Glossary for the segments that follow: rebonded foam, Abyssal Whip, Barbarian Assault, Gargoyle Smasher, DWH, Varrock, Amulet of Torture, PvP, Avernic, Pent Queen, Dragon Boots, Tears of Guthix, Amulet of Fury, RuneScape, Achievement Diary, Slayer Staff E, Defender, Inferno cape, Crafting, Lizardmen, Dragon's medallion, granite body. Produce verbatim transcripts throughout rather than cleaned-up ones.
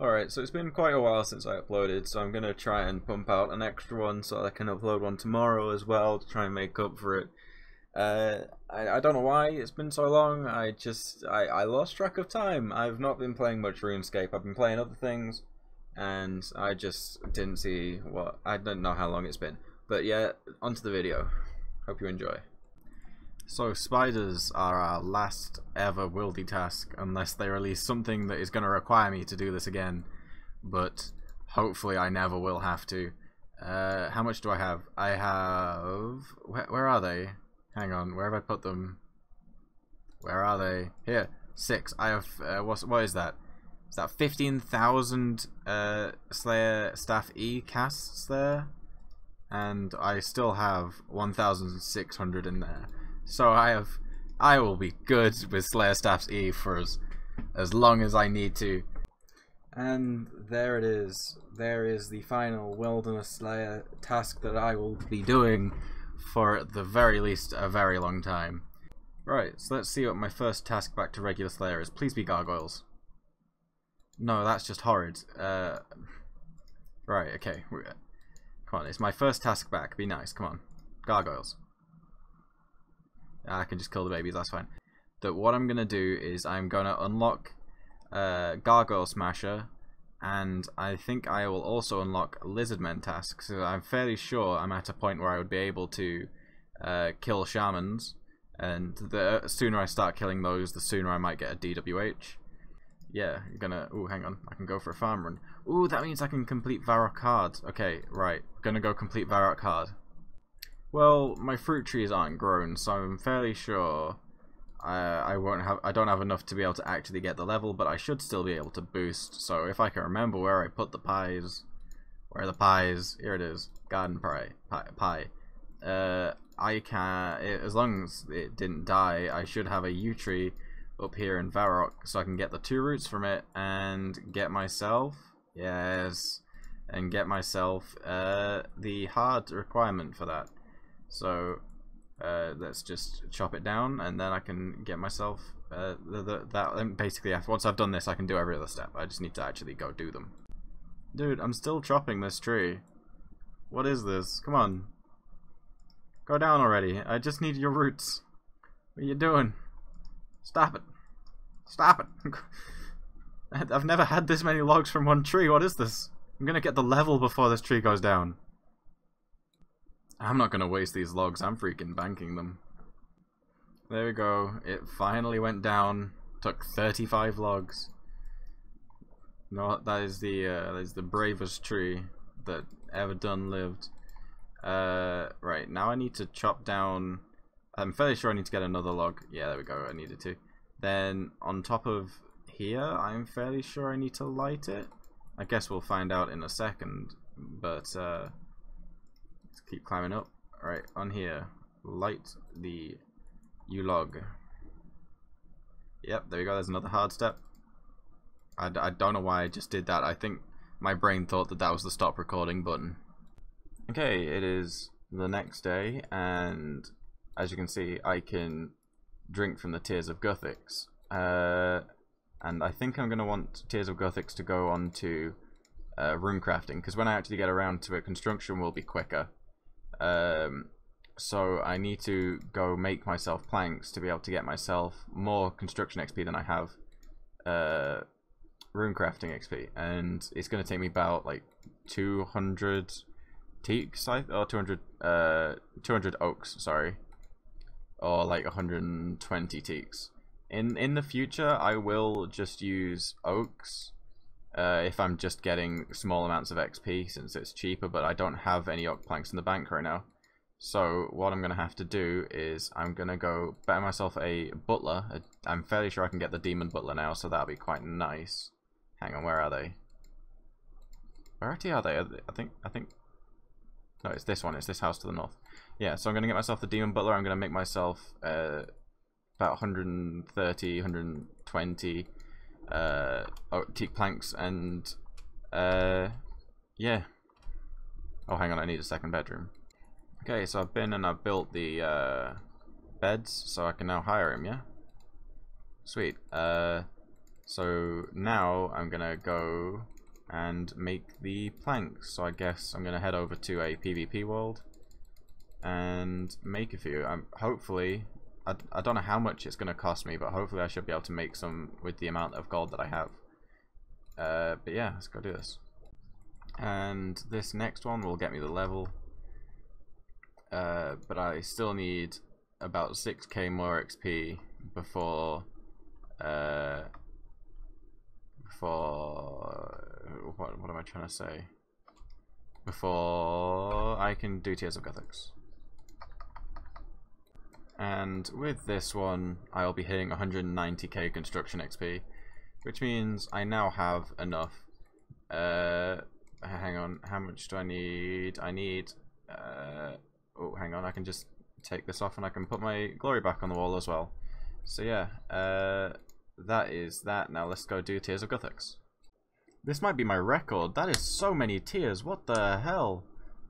Alright, so it's been quite a while since I uploaded, so I'm going to try and pump out an extra one so that I can upload one tomorrow as well to try and make up for it. Uh, I, I don't know why it's been so long. I just, I, I lost track of time. I've not been playing much RuneScape. I've been playing other things, and I just didn't see what, I don't know how long it's been. But yeah, onto the video. Hope you enjoy. So spiders are our last ever wildy task, unless they release something that is going to require me to do this again, but hopefully I never will have to. Uh, how much do I have? I have... Where, where are they? Hang on, where have I put them? Where are they? Here, six. I have... Uh, what's, what is that? Is that fifteen thousand uh, Slayer Staff E casts there? And I still have one thousand six hundred in there. So I have, I will be good with Slayer Staff's E for as, as long as I need to. And there it is. There is the final Wilderness Slayer task that I will be doing for at the very least a very long time. Right, so let's see what my first task back to regular Slayer is. Please be gargoyles. No, that's just horrid. Uh, right, okay. Come on, it's my first task back. Be nice, come on. Gargoyles. I can just kill the babies, that's fine. That what I'm going to do is I'm going to unlock uh, Gargoyle Smasher, and I think I will also unlock Lizardmen tasks. So I'm fairly sure I'm at a point where I would be able to uh, kill Shamans, and the sooner I start killing those, the sooner I might get a D W H. Yeah, I'm going to... Ooh, hang on. I can go for a farm run. Ooh, that means I can complete Varrock hard. Okay, right. Going to go complete Varrock hard. Well, my fruit trees aren't grown, so I'm fairly sure I, I won't have. I don't have enough to be able to actually get the level, but I should still be able to boost. So if I can remember where I put the pies, where are the pies? Here it is, garden pie. Pie. pie. Uh, I can, it, as long as it didn't die, I should have a yew tree up here in Varrock, so I can get the two roots from it and get myself. Yes, and get myself uh, the hard requirement for that. So uh, let's just chop it down, and then I can get myself uh, the, the, that. And basically, once I've done this, I can do every other step. I just need to actually go do them. Dude, I'm still chopping this tree. What is this? Come on, go down already. I just need your roots. What are you doing? Stop it! Stop it! I've never had this many logs from one tree. What is this? I'm gonna get the level before this tree goes down. I'm not going to waste these logs, I'm freaking banking them. There we go, it finally went down, took thirty-five logs. No, that is the uh, that is the bravest tree that ever done lived. Uh, right, now I need to chop down, I'm fairly sure I need to get another log. Yeah, there we go, I needed to. Then on top of here, I'm fairly sure I need to light it. I guess we'll find out in a second, but... Uh, keep climbing up. Alright, on here. Light the U-log. Yep, there we go. There's another hard step. I, I don't know why I just did that. I think my brain thought that that was the stop recording button. Okay, it is the next day, and as you can see, I can drink from the Tears of Guthix. Uh, and I think I'm going to want Tears of Guthix to go on to uh, room crafting, because when I actually get around to it, construction will be quicker. Um, so I need to go make myself planks to be able to get myself more construction X P than I have uh, rune crafting X P, and it's going to take me about like two hundred teaks or two hundred uh, two hundred oaks, sorry, or like one hundred twenty teaks. In in the future, I will just use oaks. Uh, if I'm just getting small amounts of X P, since it's cheaper, but I don't have any oak planks in the bank right now. So what I'm going to have to do is I'm going to go better myself a butler. A, I'm fairly sure I can get the demon butler now, so that'll be quite nice. Hang on, where are they? Where actually are they? Are they I think, I think... No, it's this one. It's this house to the north. Yeah, so I'm going to get myself the demon butler. I'm going to make myself uh, about one hundred thirty, one hundred twenty... uh teak planks, and uh yeah. Oh, hang on, I need a second bedroom. Okay, so I've been and I've built the uh beds, so I can now hire him. Yeah, sweet. uh So now I'm gonna go and make the planks. So I guess I'm gonna head over to a PvP world and make a few. I'm hopefully, I, I don't know how much it's gonna cost me, but hopefully I should be able to make some with the amount of gold that I have. Uh, but yeah, let's go do this. And this next one will get me the level. Uh, but I still need about six K more X P before uh, before what, what am I trying to say? Before I can do Tears of Guthix. And with this one I'll be hitting one hundred ninety K construction X P, which means I now have enough. Uh, hang on, how much do I need? I need uh, oh hang on, I can just take this off and I can put my glory back on the wall as well. So yeah, uh, that is that. Now let's go do Tears of Guthix. This might be my record. That is so many tiers, what the hell?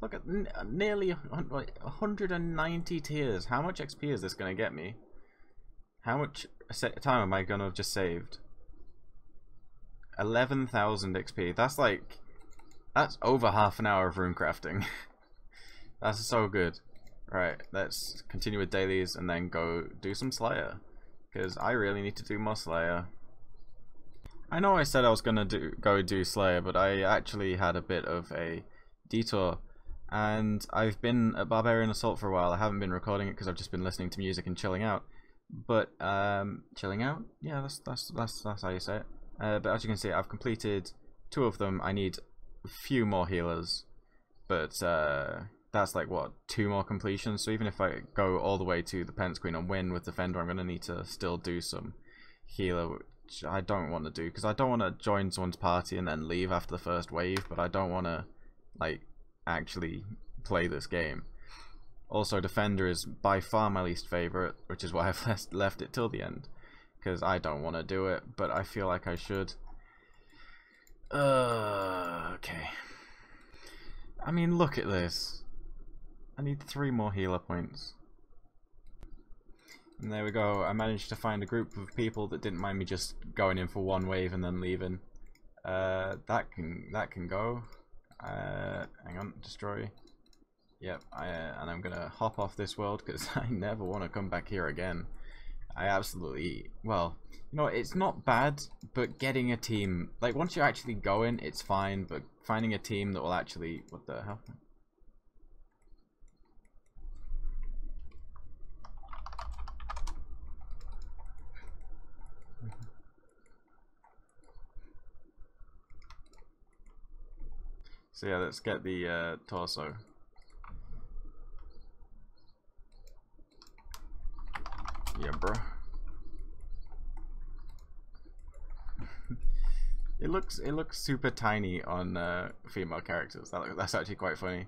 Look at n nearly one hundred ninety tiers. How much X P is this going to get me? How much time am I going to have just saved? eleven thousand X P. That's like, that's over half an hour of room crafting. That's so good. Right, let's continue with dailies and then go do some Slayer, because I really need to do more Slayer. I know I said I was gonna do go do Slayer, but I actually had a bit of a detour, and I've been at Barbarian Assault for a while. I haven't been recording it because I've just been listening to music and chilling out. But um, chilling out, yeah, that's that's that's that's how you say it. Uh, but as you can see, I've completed two of them. I need a few more healers, but uh, that's like what, two more completions. So even if I go all the way to the Pent Queen and win with Defender, I'm gonna need to still do some healer. I don't want to do, because I don't want to join someone's party and then leave after the first wave, but I don't want to like actually play this game. Also, Defender is by far my least favorite, which is why I've left left it till the end, because I don't want to do it, but I feel like I should. Uh, okay. I mean, look at this. I need three more healer points. And there we go, I managed to find a group of people that didn't mind me just going in for one wave and then leaving. Uh, that can that can go. Uh, hang on, destroy. Yep, I, uh, and I'm gonna hop off this world because I never want to come back here again. I absolutely, well, you know, it's not bad, but getting a team, like once you actually go in, it's fine, but finding a team that will actually, what the hell? So yeah, let's get the uh, torso. Yeah, bro. it looks it looks super tiny on uh, female characters. That that's actually quite funny.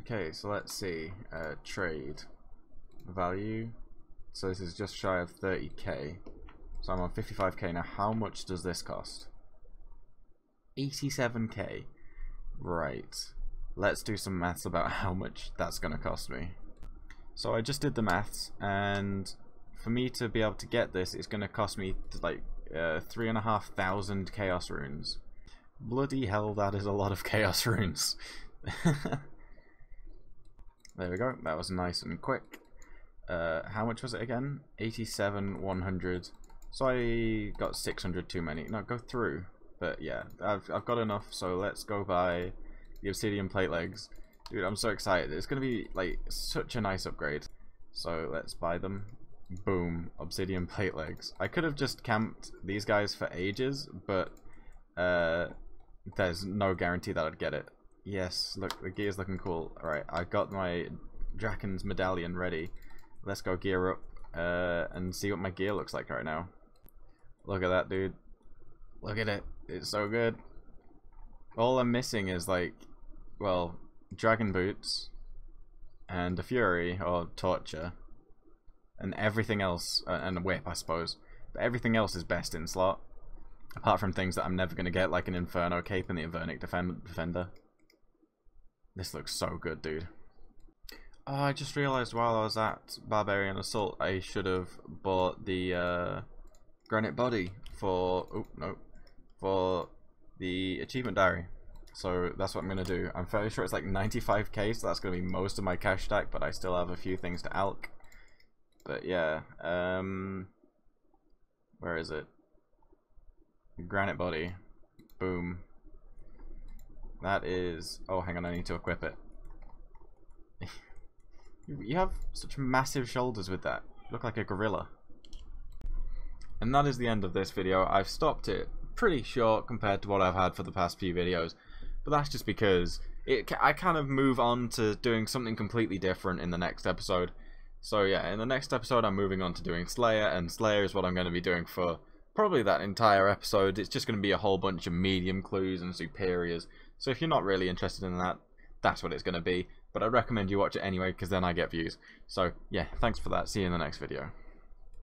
Okay, so let's see. Uh, trade value. So this is just shy of thirty K. So I'm on fifty-five K now. How much does this cost? eighty-seven K. Right. Let's do some maths about how much that's going to cost me. So I just did the maths, and for me to be able to get this, it's going to cost me like uh, three and a half thousand chaos runes. Bloody hell, that is a lot of chaos runes. There we go. That was nice and quick. Uh, how much was it again? eighty-seven, one hundred. So I got six hundred too many. No, go through. But yeah, I've, I've got enough, so let's go buy the obsidian plate legs. Dude, I'm so excited. It's going to be like such a nice upgrade. So let's buy them. Boom, obsidian plate legs. I could have just camped these guys for ages, but uh, there's no guarantee that I'd get it. Yes, look, the gear's looking cool. Alright, I got my Dragon's medallion ready. Let's go gear up uh, and see what my gear looks like right now. Look at that, dude. Look at it. It's so good. All I'm missing is like, well, Dragon Boots and a Fury or Torture and everything else, uh, and a Whip, I suppose. But everything else is best in slot, apart from things that I'm never going to get, like an Inferno cape and the Avernic Defender. This looks so good, dude. Oh, I just realized while I was at Barbarian Assault, I should have bought the uh, granite body for oh no for the Achievement Diary. So that's what I'm gonna do. I'm fairly sure it's like ninety-five K, so that's gonna be most of my cash stack, but I still have a few things to alc. But yeah, um, where is it? Granite body, boom. That is, oh hang on, I need to equip it. You have such massive shoulders with that. You look like a gorilla. And that is the end of this video. I've stopped it pretty short compared to what I've had for the past few videos, but that's just because it, I kind of move on to doing something completely different in the next episode. So yeah, in the next episode I'm moving on to doing Slayer, and Slayer is what I'm going to be doing for probably that entire episode. It's just going to be a whole bunch of medium clues and superiors. So if you're not really interested in that, that's what it's going to be. But I recommend you watch it anyway, because then I get views. So yeah, thanks for that. See you in the next video.